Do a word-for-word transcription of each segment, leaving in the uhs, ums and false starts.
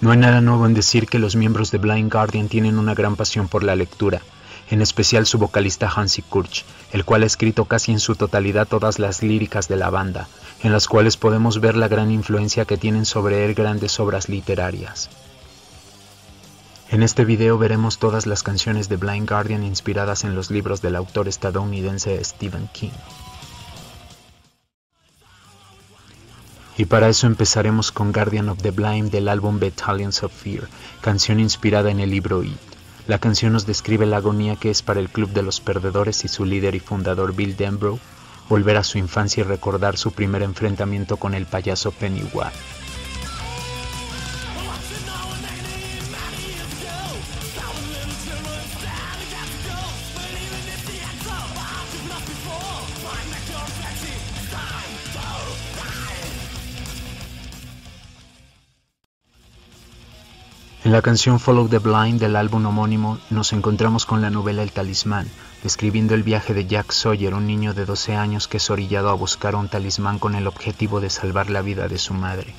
No hay nada nuevo en decir que los miembros de Blind Guardian tienen una gran pasión por la lectura, en especial su vocalista Hansi Kürsch, el cual ha escrito casi en su totalidad todas las líricas de la banda, en las cuales podemos ver la gran influencia que tienen sobre él grandes obras literarias. En este video veremos todas las canciones de Blind Guardian inspiradas en los libros del autor estadounidense Stephen King. Y para eso empezaremos con Guardian of the Blind del álbum Battalions of Fear, canción inspirada en el libro It. La canción nos describe la agonía que es para el Club de los Perdedores y su líder y fundador Bill Denbrough volver a su infancia y recordar su primer enfrentamiento con el payaso Pennywise. En la canción Follow the Blind del álbum homónimo nos encontramos con la novela El Talismán, describiendo el viaje de Jack Sawyer, un niño de doce años que es orillado a buscar un talismán con el objetivo de salvar la vida de su madre.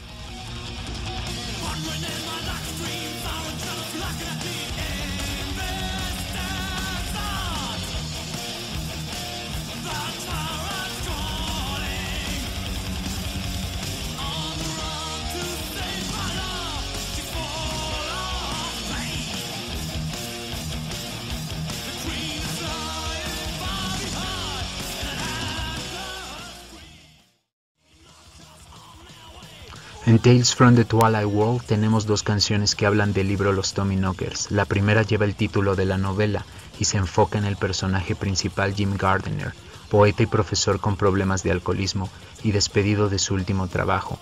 En Tales from the Twilight World tenemos dos canciones que hablan del libro Los Tommyknockers. La primera lleva el título de la novela y se enfoca en el personaje principal Jim Gardner, poeta y profesor con problemas de alcoholismo y despedido de su último trabajo.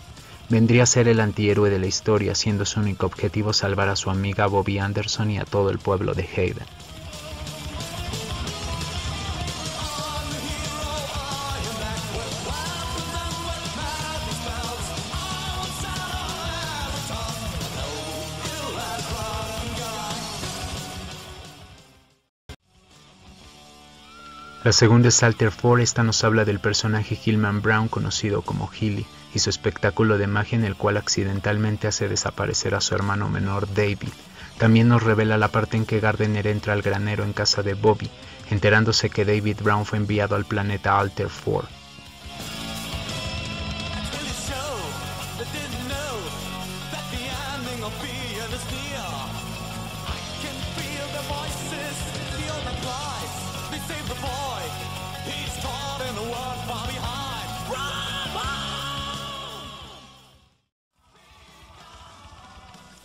Vendría a ser el antihéroe de la historia, siendo su único objetivo salvar a su amiga Bobby Anderson y a todo el pueblo de Hayden. La segunda es Alter Four, esta nos habla del personaje Hillman Brown conocido como Hilly y su espectáculo de magia en el cual accidentalmente hace desaparecer a su hermano menor David. También nos revela la parte en que Gardner entra al granero en casa de Bobby, enterándose que David Brown fue enviado al planeta Alter Four.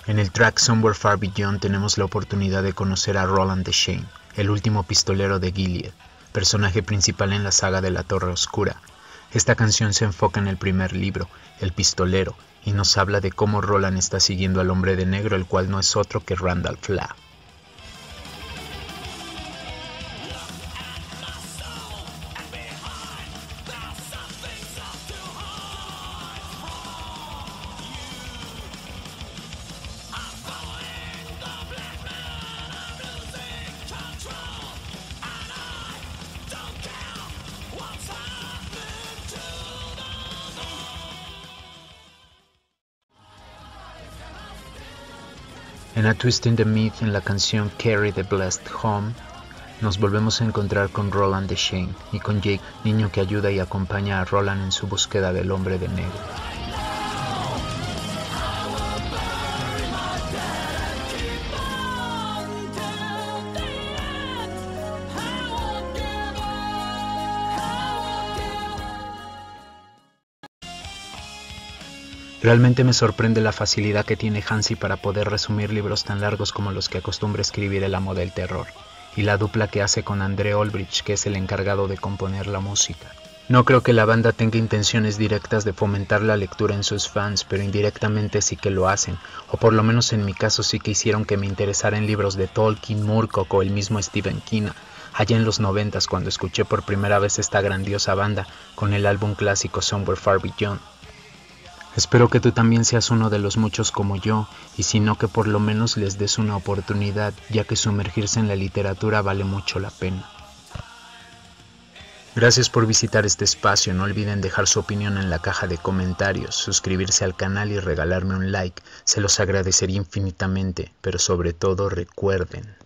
En el track Somewhere Far Beyond tenemos la oportunidad de conocer a Roland Deschain, el último pistolero de Gilead, personaje principal en la saga de La Torre Oscura. Esta canción se enfoca en el primer libro, El Pistolero, y nos habla de cómo Roland está siguiendo al hombre de negro, el cual no es otro que Randall Flagg. En A Twist in the Myth, en la canción Carry the Blessed Home, nos volvemos a encontrar con Roland Deschain y con Jake, niño que ayuda y acompaña a Roland en su búsqueda del hombre de negro. Realmente me sorprende la facilidad que tiene Hansi para poder resumir libros tan largos como los que acostumbra escribir el amo del terror, y la dupla que hace con André Olbrich, que es el encargado de componer la música. No creo que la banda tenga intenciones directas de fomentar la lectura en sus fans, pero indirectamente sí que lo hacen, o por lo menos en mi caso sí que hicieron que me interesaran libros de Tolkien, Moorcock o el mismo Stephen King, allá en los noventas cuando escuché por primera vez esta grandiosa banda con el álbum clásico Somewhere Far Beyond. Espero que tú también seas uno de los muchos como yo, y si no, que por lo menos les des una oportunidad, ya que sumergirse en la literatura vale mucho la pena. Gracias por visitar este espacio, no olviden dejar su opinión en la caja de comentarios, suscribirse al canal y regalarme un like, se los agradecería infinitamente, pero sobre todo recuerden.